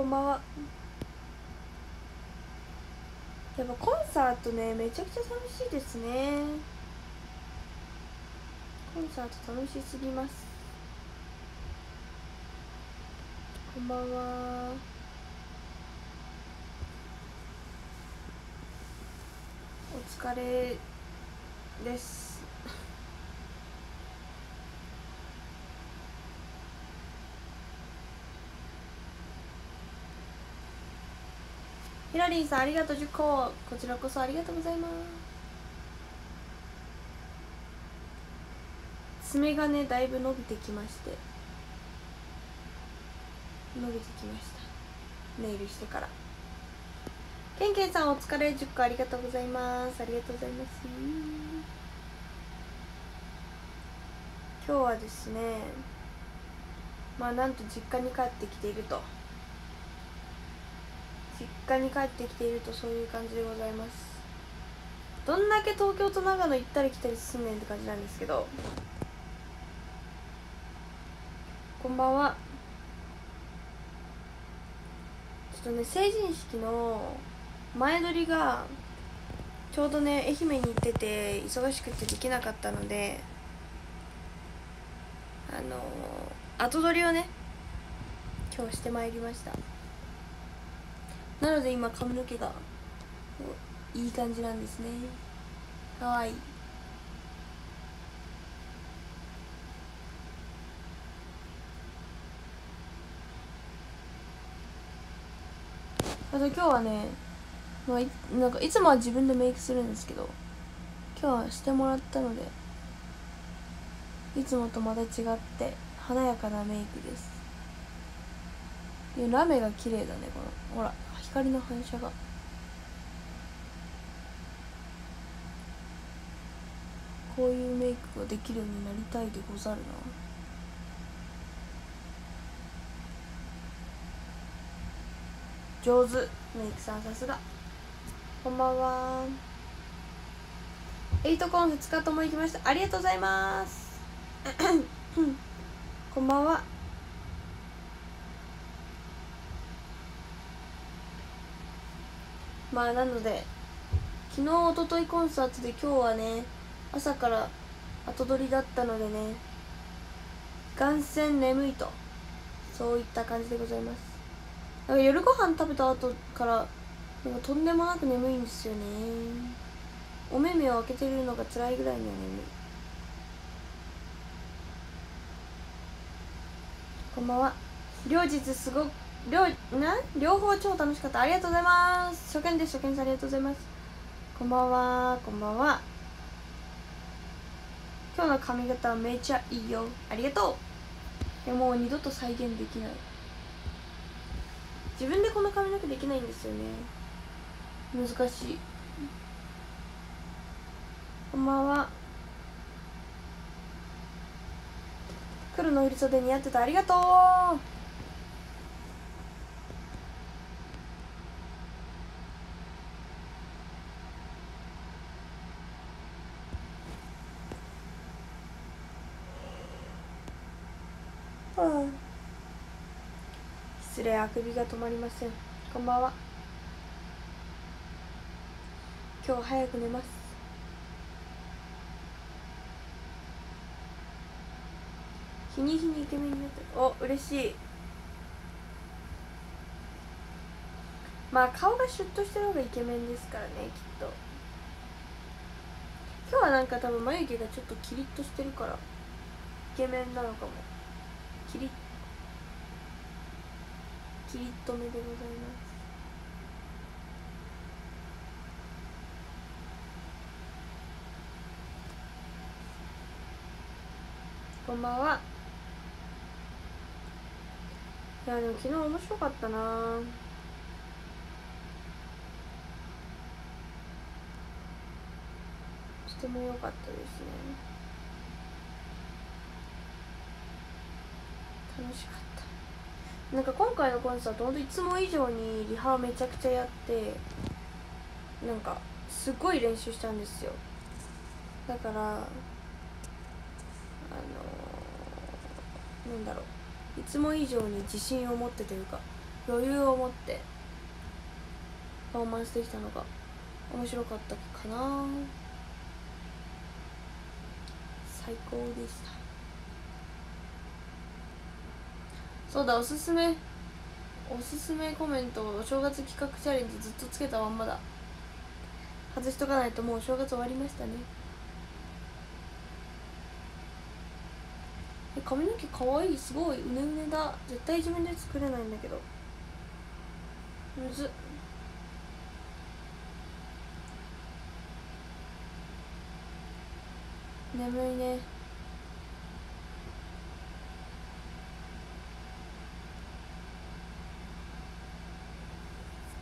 こんばんは。やっぱコンサートね、めちゃくちゃ寂しいですね。コンサート楽しすぎます。こんばんは。お疲れです。ひらりんさんありがとう10個。こちらこそありがとうございます。爪がねだいぶ伸びてきまして、ネイルしてから。けんけんさんお疲れ10個ありがとうございます。ありがとうございます。今日はですね、まあなんと実家に帰ってきていると。そういう感じでございます。どんだけ東京と長野行ったり来たりすんねんって感じなんですけど。こんばんは。ちょっとね、成人式の前撮りがちょうどね愛媛に行ってて忙しくてできなかったので、後撮りをね今日してまいりました。なので今髪の毛がいい感じなんですね。かわいい。あと今日はね、まあ、なんかいつもは自分でメイクするんですけど、今日はしてもらったのでいつもとまた違って華やかなメイクです。いやラメが綺麗だね、このほら光の反射が。こういうメイクができるようになりたいでござるな。上手、メイクさんさすが。こんばんは。エイトコン2日とも行きました。ありがとうございますこんばんは。まあなので昨日おとといコンサートで、今日はね朝から後撮りだったのでね、眼線眠いと、そういった感じでございます。だから夜ご飯食べた後からなんかとんでもなく眠いんですよね。お目々を開けてるのが辛いぐらいには眠い。こんばんは。両日すごく両方超楽しかった。ありがとうございます。初見です。初見さんありがとうございます。こんばんは。こんばんは。今日の髪型めちゃいいよ。ありがとう。いやもう二度と再現できない。自分でこの髪の毛できないんですよね。難しい。こんばんは。黒の振り袖似合ってた。ありがとう。失礼、あくびが止まりません。こんばんは。今日早く寝ます。日に日にイケメンになってる。お、嬉しい。まあ顔がシュッとしてる方がイケメンですからね、きっと。今日はなんか多分眉毛がちょっとキリッとしてるからイケメンなのかも。キリッキリッとめでございます。こんばんは。いやでも昨日面白かったな。とても良かったですね。楽しかった。なんか今回のコンサートほんといつも以上にリハめちゃくちゃやって、なんかすごい練習したんですよ。だからなんだろう、いつも以上に自信を持ってというか、余裕を持ってパフォーマンスできたのが面白かったかな。最高でした。そうだ、おすすめコメントをお正月企画チャレンジずっとつけたまんまだ。外しとかないともうお正月終わりましたね。髪の毛かわいい、すごいうねうねだ。絶対自分で作れないんだけど、むずっ。眠いね。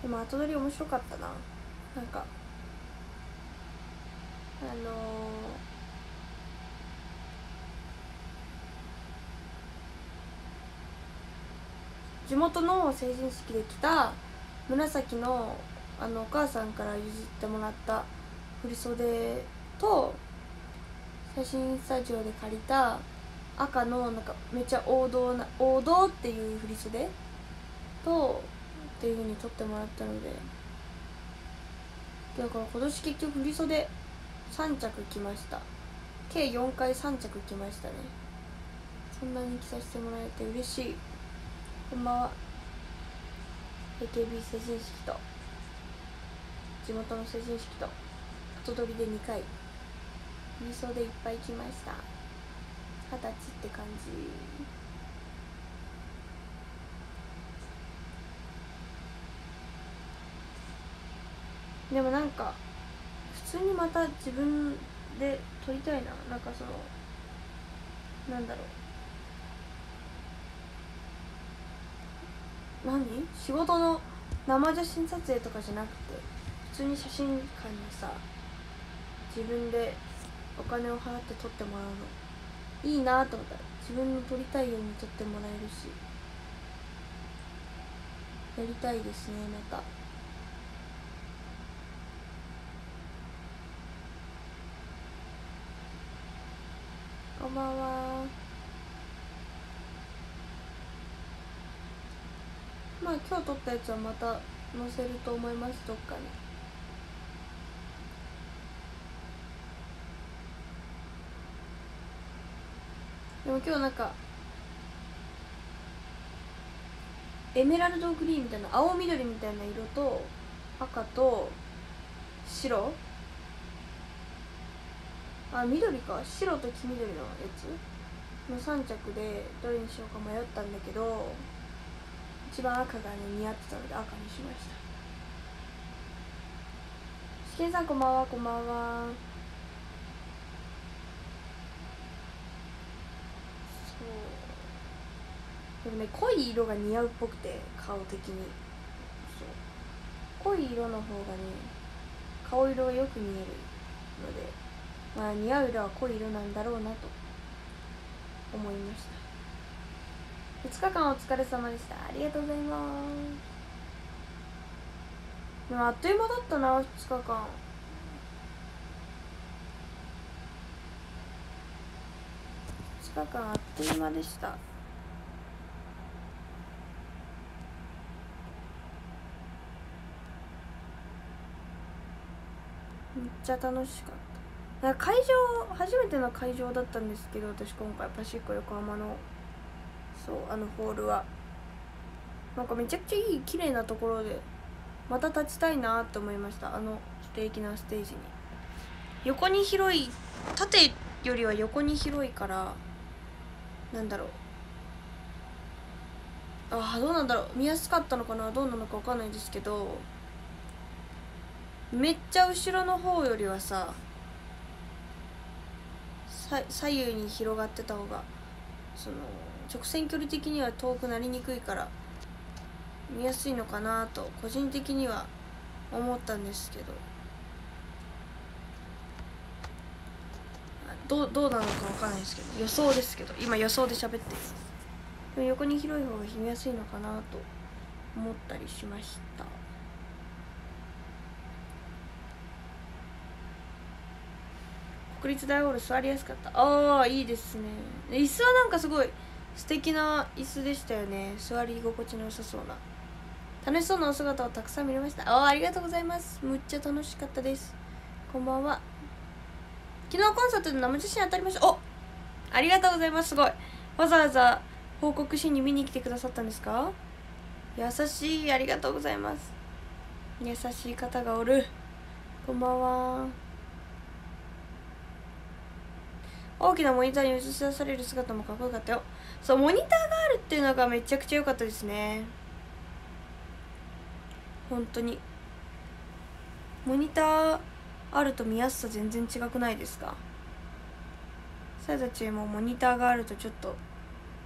でも後取り面白かったな。なんか地元の成人式で着た紫の、お母さんから譲ってもらった振袖と、写真スタジオで借りた赤のなんかめっちゃ王道っていう振袖とっていう風に撮ってもらったので、だから今年結局振袖3着着ました。計4回3着着ましたね。そんなに着させてもらえて嬉しい。こんばんは。 AKB 成人式と地元の成人式と後取りで2回振袖でいっぱい来ました。20歳って感じ。でもなんか普通にまた自分で撮りたいな。なんかそのなんだろう、仕事の生写真撮影とかじゃなくて、普通に写真館にさ自分でお金を払って撮ってもらうのいいなと思ったら、自分の撮りたいように撮ってもらえるし、やりたいですね。またこんばんは。まあ今日撮ったやつはまた載せると思います、どっかに。でも今日なんかエメラルドグリーンみたいな、青緑みたいな色と赤と白、あ、緑か、白と黄緑のやつの3着でどれにしようか迷ったんだけど、一番赤がね似合ってたので赤にしました。しけんさんこんばんは。こんばんは。でもね、濃い色が似合うっぽくて、顔的にそう濃い色の方がね顔色がよく見えるので、まあ似合う色は濃い色なんだろうなと思いました。2日間お疲れ様でした。ありがとうございます。でもあっという間だったな、2日間。2日間あっという間でした。めっちゃ楽しかった。会場、初めての会場だったんですけど、私今回パシフィコ横浜のホールはなんかめちゃくちゃいい綺麗なところで、また立ちたいなって思いました。素敵なステージに、横に広い、縦よりは横に広いから、なんだろう、どうなんだろう、見やすかったのかな、どうなのか分かんないですけど、めっちゃ後ろの方よりはさ、左右に広がってた方が直線距離的には遠くなりにくいから見やすいのかなと個人的には思ったんですけど、どうなのか分かんないですけど、予想ですけど、今予想で喋っています。でも横に広い方が見やすいのかなと思ったりしました。国立大ホール座りやすかった。ああ、いいですね。椅子はなんかすごい素敵な椅子でしたよね。座り心地の良さそうな楽しそうなお姿をたくさん見れました。ありがとうございます。むっちゃ楽しかったです。こんばんは。昨日コンサートで生写真当たりました。お、ありがとうございます。すごい、わざわざ報告しに見に来てくださったんですか。優しい。ありがとうございます。優しい方がおる。こんばんは。大きなモニターに映し出される姿もかっこよかったよ。そう、モニターがあるっていうのがめちゃくちゃ良かったですね。本当にモニターあると見やすさ全然違くないですか。さやたちもモニターがあるとちょっと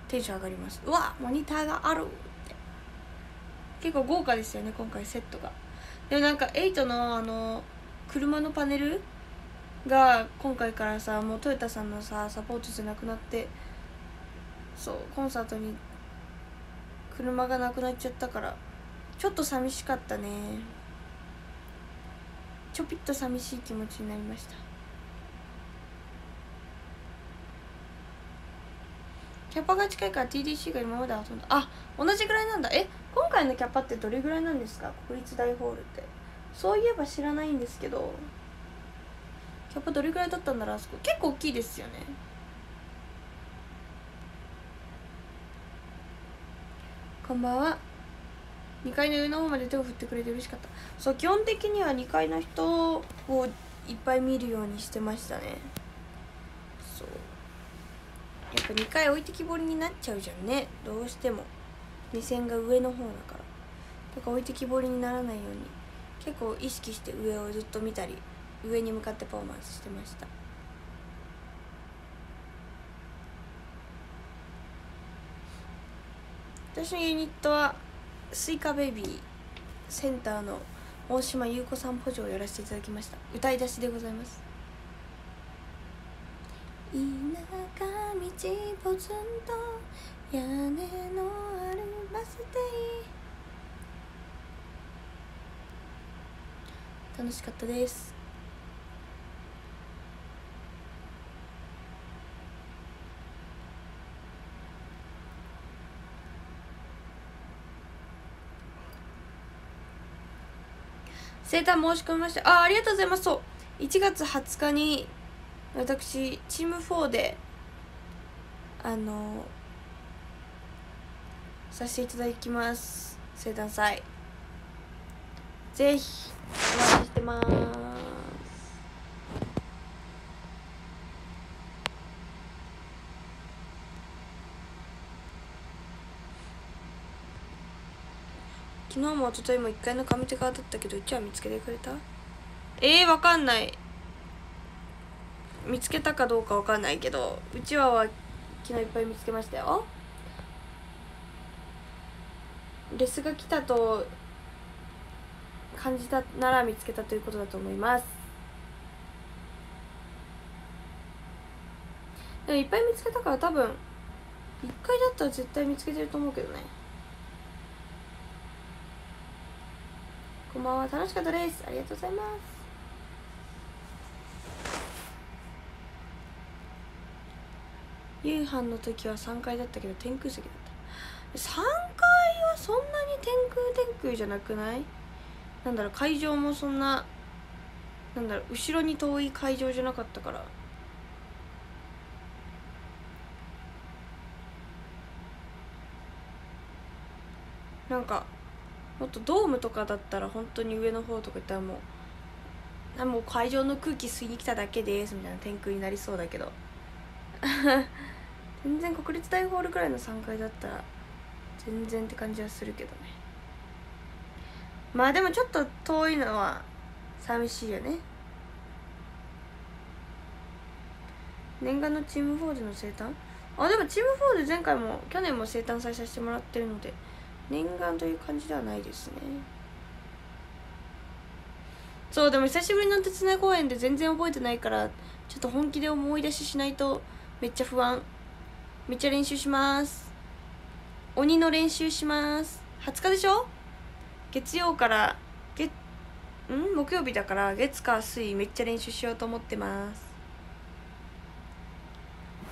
テンション上がります。うわ、モニターがあるって。結構豪華ですよね、今回セットが。でもなんか8の車のパネルが今回からさ、もうトヨタさんのさサポートじゃなくなって、そう、コンサートに車がなくなっちゃったからちょっと寂しかったね。ちょぴっと寂しい気持ちになりました。キャパが近いから TDC が今まで遊んだ。あ、同じぐらいなんだ。え、今回のキャパってどれぐらいなんですか、国立大ホールって。そういえば知らないんですけど、キャパどれぐらいだったんだろう。あそこ結構大きいですよね。こんばんは。2階の上の方まで手を振ってくれて嬉しかった。そう、基本的には2階の人をいっぱい見るようにしてましたね。そう、やっぱ2階置いてきぼりになっちゃうじゃんね、どうしても。目線が上の方だから、だから置いてきぼりにならないように結構意識して上をずっと見たり、上に向かってパフォーマンスしてました。私のユニットはスイカベイビーセンターの大島優子さん補助をやらせていただきました。歌い出しでございます。田舎道ぽつんと屋根のあるバス停。楽しかったです。生誕申し込みました。ありがとうございます。そう、1月20日に私チーム4でさせていただきます。生誕祭ぜひお待ちしてます。昨日もおとといも1階の上手側だったけど、うちは見つけてくれた？わかんない。見つけたかどうかわかんないけど、うちは昨日いっぱい見つけましたよ。レスが来たと感じたなら見つけたということだと思います。でもいっぱい見つけたから多分1階だったら絶対見つけてると思うけどね。こんばんは。楽しかったです。ありがとうございます。夕飯の時は3階だったけど天空席だった。3階はそんなに天空じゃなくない？なんだろう、会場もそんな、なんだろう、後ろに遠い会場じゃなかったから。なんかもっとドームとかだったら本当に上の方とかいったらもう会場の空気吸いに来ただけですみたいな天空になりそうだけど全然国立大ホールくらいの3階だったら全然って感じはするけどね。まあでもちょっと遠いのは寂しいよね。念願のチーム4での生誕。でもチーム4で前回も去年も生誕祭させてもらってるので念願という感じではないですね。そう、でも久しぶりの鉄根公園で全然覚えてないから、ちょっと本気で思い出ししないとめっちゃ不安。めっちゃ練習します。鬼の練習します。20日でしょ、月曜から木曜日だから、月火水めっちゃ練習しようと思ってます。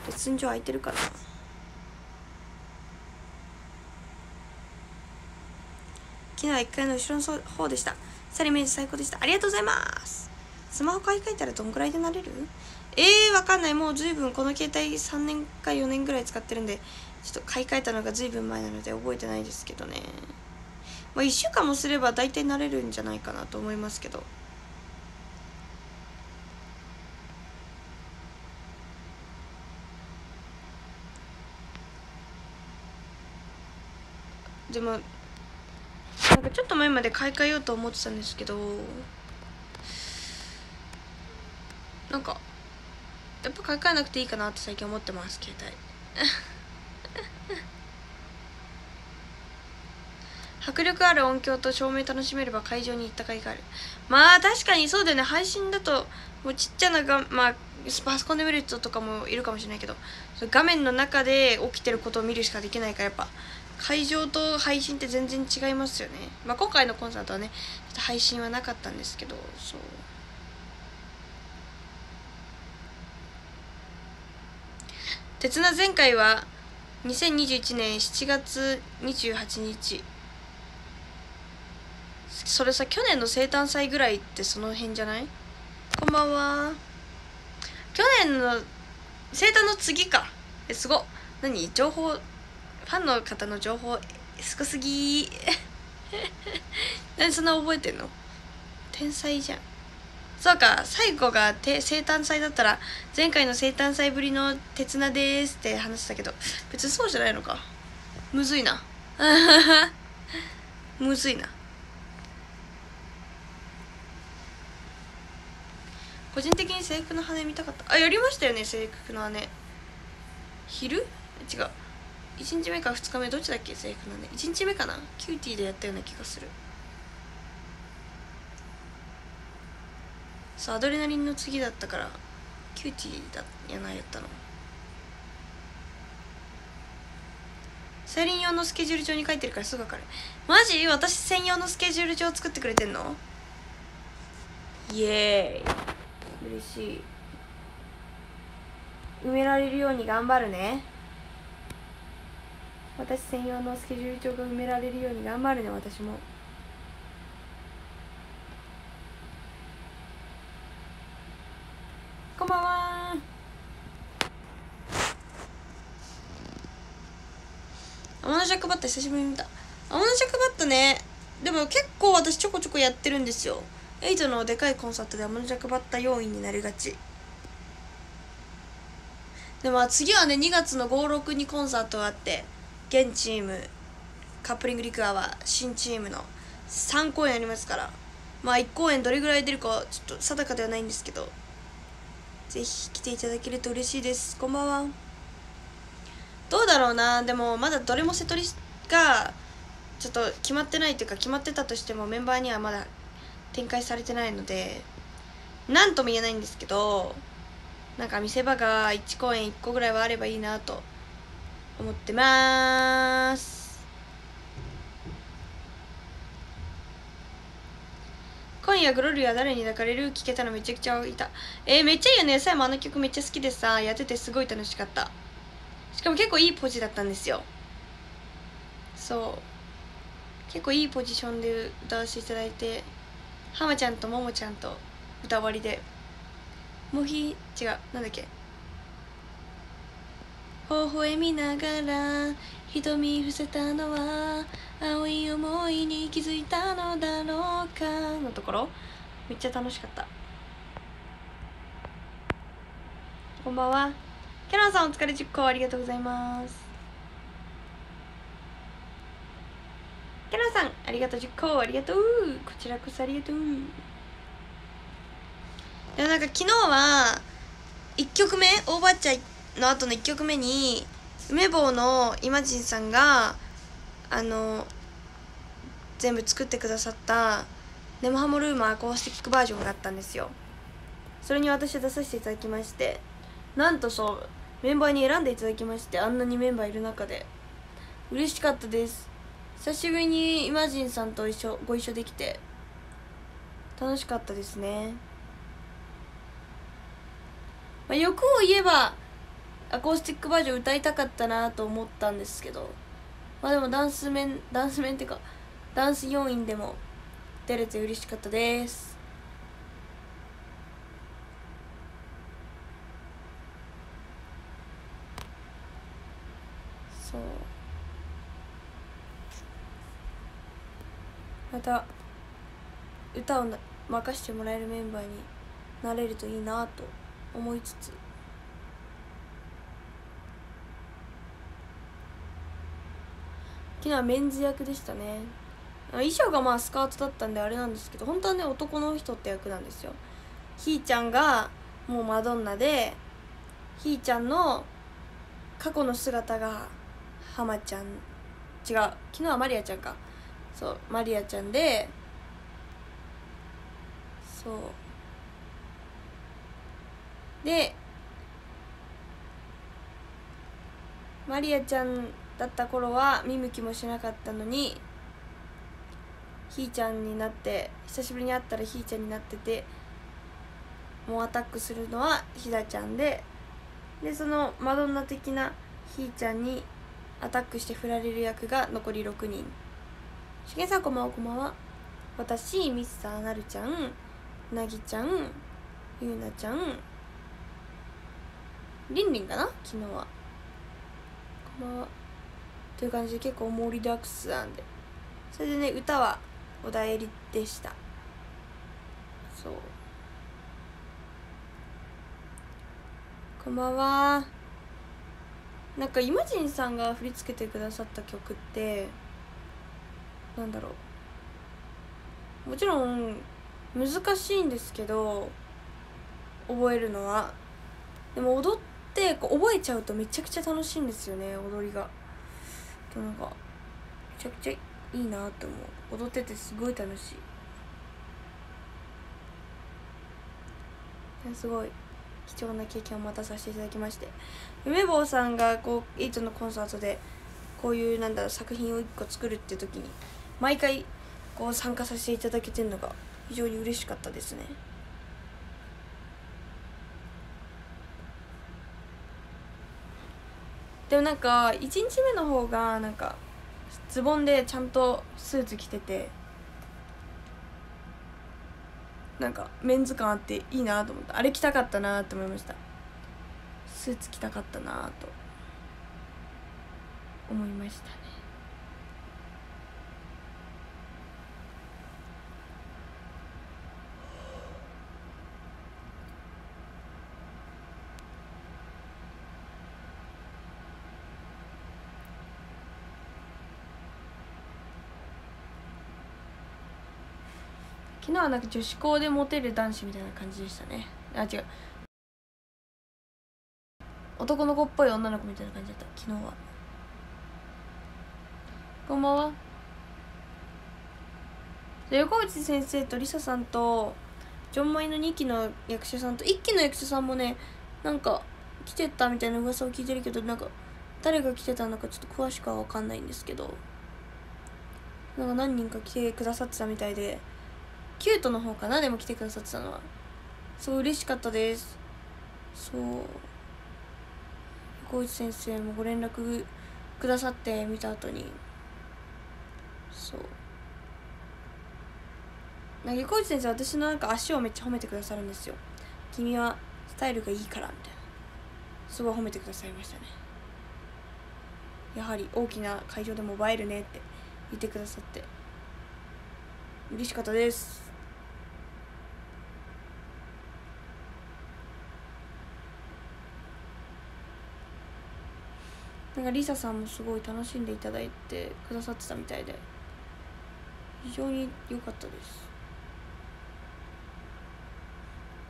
レッスン場空いてるかな。昨日は1階の後ろの方でした。サリメージ最高でした。ありがとうございます。スマホ買い替えたらどんくらいでなれる？わかんない。もう随分この携帯3年か4年ぐらい使ってるんで、ちょっと買い替えたのが随分前なので覚えてないですけどね。まあ1週間もすれば大体慣れるんじゃないかなと思いますけど。でもなんかちょっと前まで買い替えようと思ってたんですけど、なんかやっぱ買い替えなくていいかなって最近思ってます。携帯迫力ある音響と照明楽しめれば会場に行った甲斐がある。まあ確かにそうだよね。配信だともうちっちゃなが、まあパソコンで見る人とかもいるかもしれないけど、画面の中で起きてることを見るしかできないから、やっぱ会場と配信って全然違いますよね。まあ今回のコンサートはね、ちょっと配信はなかったんですけど、そう。てつな前回は2021年7月28日。それさ、去年の生誕祭ぐらいってその辺じゃない？こんばんは。去年の生誕の次か。すご。何？情報、ファンの方の情報、少すぎー。何そんな覚えてんの？天才じゃん。そうか、最後が生誕祭だったら、前回の生誕祭ぶりのてつなですって話したけど、別にそうじゃないのか。むずいな。むずいな。個人的に制服の羽見たかった。あ、やりましたよね、制服の羽。昼？違う、1日目か2日目どっちだっけ。制服の羽1日目かな。キューティーでやったような気がする。そう、アドレナリンの次だったからキューティーだやな、やったの。サイリン用のスケジュール帳に書いてるからすぐ分かる。マジ？私専用のスケジュール帳作ってくれてんの？イエーイ、嬉しい。埋められるように頑張るね。私専用のスケジュール帳が埋められるように頑張るね。私もこんばんは。アモナジャックバット久しぶりに見た。アモナジャックバットね、でも結構私ちょこちょこやってるんですよ。エイトのでかいコンサートでアモナジャックバッタ要員になりがち。でも次はね、2月の5、6にコンサートがあって、現チームカップリングリクアワー新チームの3公演ありますから、まあ1公演どれぐらい出るかちょっと定かではないんですけど、ぜひ来ていただけると嬉しいです。こんばんは。どうだろうな。でもまだどれもセトリがちょっと決まってないというか、決まってたとしてもメンバーにはまだ展開されてないので何とも言えないんですけど、なんか見せ場が1公演1個ぐらいはあればいいなと思ってまーす。今夜グロリは誰に抱かれる聞けたのめちゃくちゃいた。めっちゃいいよね。さえもあの曲めっちゃ好きでさ、やっててすごい楽しかった。しかも結構いいポジだったんですよ。そう、結構いいポジションで歌わせていただいて、ハマちゃんとモモちゃんと歌終わりで、モヒ、違う、なんだっけ、微笑みながら瞳伏せたのは青い思いに気づいたのだろうかのところ、めっちゃ楽しかった。こんばんは。キャロンさんお疲れ10個ありがとうございます。キャラさんありがとう10個ありがとう。こちらこそありがとう。でもなんか昨日は1曲目オーバーチャの後の1曲目に梅坊のイマジンさんが全部作ってくださったネモハモルームアコースティックバージョンがあったんですよ。それに私は出させていただきまして、なんとそうメンバーに選んでいただきまして、あんなにメンバーいる中で嬉しかったです。久しぶりにイマジンさんとご一緒できて楽しかったですね。まあ、欲を言えばアコースティックバージョン歌いたかったなと思ったんですけど、まあでもダンス面っていうかダンス要員でも出れて嬉しかったです。そう、また歌を任せてもらえるメンバーになれるといいなと思いつつ、昨日はメンズ役でしたね。衣装がまあスカートだったんであれなんですけど、本当はね男の人って役なんですよ。ひーちゃんがもうマドンナで、ひーちゃんの過去の姿がハマちゃん、違う、昨日はマリアちゃんか、そうマリアちゃんで、そうでマリアちゃんだった頃は見向きもしなかったのに、ひーちゃんになって、久しぶりに会ったらひーちゃんになってて、もうアタックするのはひだちゃんで、でそのマドンナ的なひーちゃんにアタックして振られる役が残り6人。しげさんこんばんは。こんばんは。私、ミスターなるちゃん、なぎちゃん、ゆうなちゃん、りんりんかな昨日は。こんばんはという感じで結構盛りだくさんで、それでね歌はおだえりでした。そう、こんばんは。なんかイマジンさんが振り付けてくださった曲ってなんだろう、もちろん難しいんですけど覚えるのは、でも踊ってこう覚えちゃうとめちゃくちゃ楽しいんですよね、踊りが。なんかめちゃくちゃいいなと思う、踊っててすごい楽しい。すごい貴重な経験をまたさせていただきまして、夢坊さんがこうエイトのコンサートでこういうなんだろう作品を1個作るって時に毎回こう参加させていただけてるのが非常に嬉しかったですね。でもなんか1日目の方がなんかズボンでちゃんとスーツ着てて、なんかメンズ感あっていいなと思った。あれ着たかったなと思いました。スーツ着たかったなと思いましたね。昨日はなんか女子校でモテる男子みたいな感じでしたね。あ、違う、男の子っぽい女の子みたいな感じだった昨日は。こんばんは。横内先生とリサさんとジョンマイの2期の役者さんと1期の役者さんもね、なんか来てたみたいな噂を聞いてるけど、なんか誰が来てたのかちょっと詳しくは分かんないんですけど、なんか何人か来てくださってたみたいで、キュートの方かな、でも来てくださってたのは。すごい嬉しかったです。そう、横内先生もご連絡くださって見た後に、そうなんか横内先生私のなんか足をめっちゃ褒めてくださるんですよ。君はスタイルがいいからみたいな、すごい褒めてくださいましたね。やはり大きな会場でも映えるねって言ってくださって嬉しかったです。なんかリサさんもすごい楽しんでいただいてくださってたみたいで、非常に良かったです。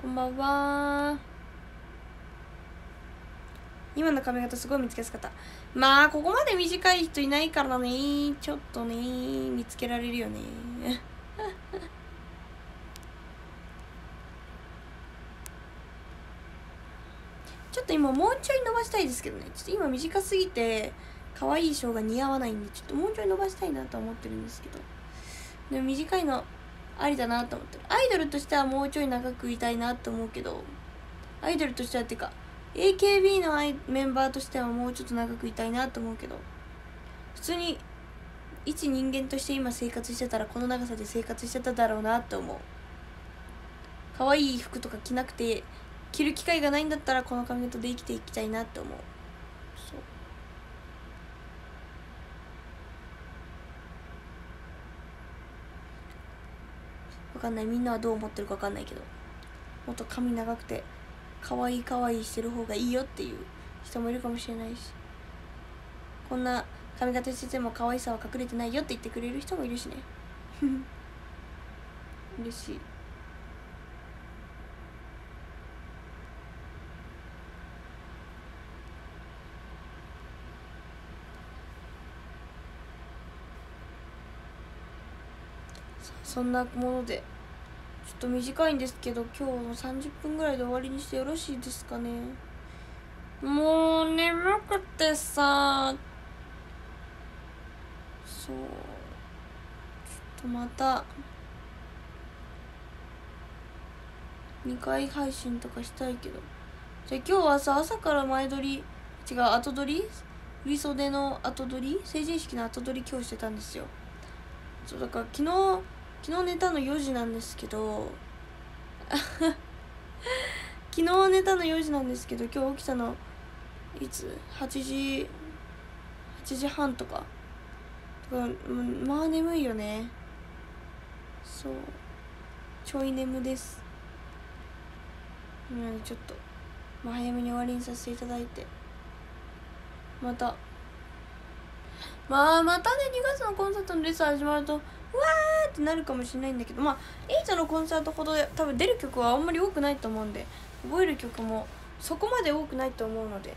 こんばんは。今の髪型すごい見つけやすかった。まあここまで短い人いないからね、ちょっとね見つけられるよねちょっと今もうちょい伸ばしたいですけどね、ちょっと今短すぎて可愛いショーが似合わないんで、ちょっともうちょい伸ばしたいなと思ってるんですけど、でも短いのありだなと思ってる。アイドルとしてはもうちょい長くいたいなと思うけど、アイドルとしてはっていうか AKB のメンバーとしてはもうちょっと長くいたいなと思うけど、普通に一人間として今生活してたらこの長さで生活してただろうなって思う。可愛い服とか着なくて着る機会がないんだったらこの髪型で生きていきたいなって思う。そう、分かんない、みんなはどう思ってるか分かんないけど、もっと髪長くて可愛い可愛いしてる方がいいよっていう人もいるかもしれないし、こんな髪型してても可愛さは隠れてないよって言ってくれる人もいるしね嬉しい。そんなものでちょっと短いんですけど、今日の30分ぐらいで終わりにしてよろしいですかね。もう眠くてさ、そう、ちょっとまた2回配信とかしたいけど、じゃあ今日はさ、朝から前撮り、違う、後撮り、振り袖の後撮り、成人式の後撮り今日してたんですよ。そうだから昨日寝たの4時なんですけど昨日寝たの4時なんですけど、今日起きたのいつ、8時半とかだから、まあ眠いよね。そう、ちょい眠です。なのでちょっと、まあ、早めに終わりにさせていただいて、またね、2月のコンサートのレッスン始まるとうわーってなるかもしれないんだけど、まあエイトのコンサートほど多分出る曲はあんまり多くないと思うんで、覚える曲もそこまで多くないと思うので、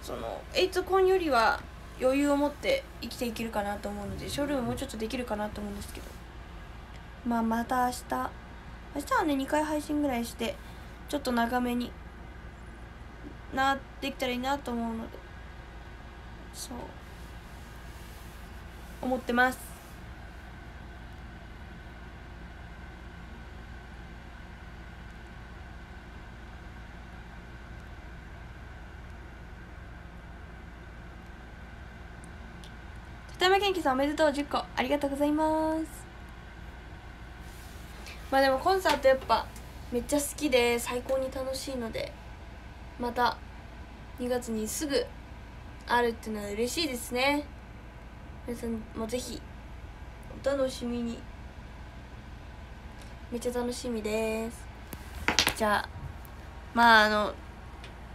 そのエイトコンよりは余裕を持って生きていけるかなと思うので、ショールームもうちょっとできるかなと思うんですけど、まあまた明日はね2回配信ぐらいしてちょっと長めになってきたらいいなと思うので、そう思ってます。片山健貴さんおめでとう10個ありがとうございます。まあでもコンサートやっぱめっちゃ好きで最高に楽しいので、また2月にすぐあるっていうのは嬉しいですね。皆さんもぜひお楽しみに、めっちゃ楽しみです。じゃあまあ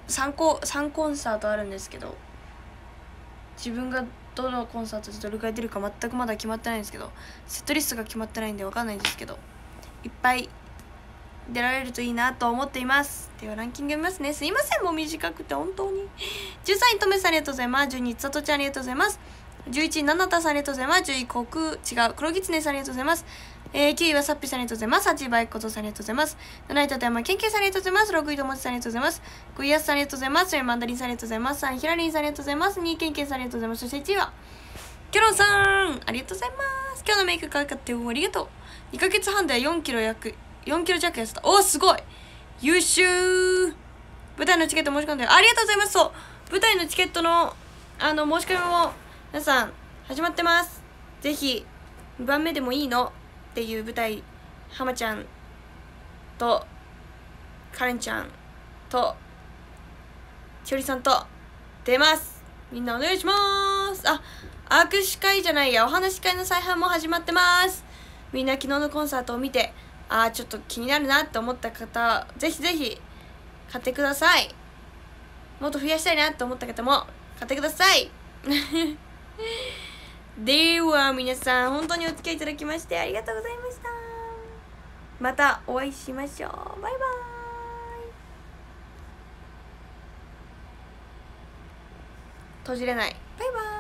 3コンサートあるんですけど、自分がどのコンサートでどれくらい出るか全くまだ決まってないんですけど、セットリストが決まってないんで分かんないんですけど、いっぱい出られるといいなと思っています。ではランキング見ますね。すいませんもう短くて本当に。13位とめさんありがとうございます。12位さとちゃんありがとうございます。11位ななたさんありがとうございます。10位黒ぎつねさんありがとうございます。9位はさっぴさんありがとうございます。8位ばいことさんありがとうございます。7位たたやまけんけいさんありがとうございます。6位ともちさんありがとうございます。5位やすさんありがとうございます。4位マンダリンさんありがとうございます。3位ひらりんさんありがとうございます。2位けんけいさんありがとうございます。そして1位はキョロンさんありがとうございます。今日のメイク可愛かったよ、ありがとう。2ヶ月半で4キロ弱痩せた。おーすごい優秀。舞台のチケット申し込んでありがとうございます。そう舞台のチケットの申し込みも皆さん始まってます。ぜひ2番目でもいいのっていう舞台、ハマちゃんとカレンちゃんとちおりさんと出ます。みんなお願いします。あ、握手会じゃないや、お話し会の再販も始まってます。みんな昨日のコンサートを見てちょっと気になるなって思った方、ぜひぜひ買ってください。もっと増やしたいなって思った方も買ってくださいでは皆さん本当にお付き合いいただきましてありがとうございました。またお会いしましょう。バイバイ。閉じれない。バイバイ。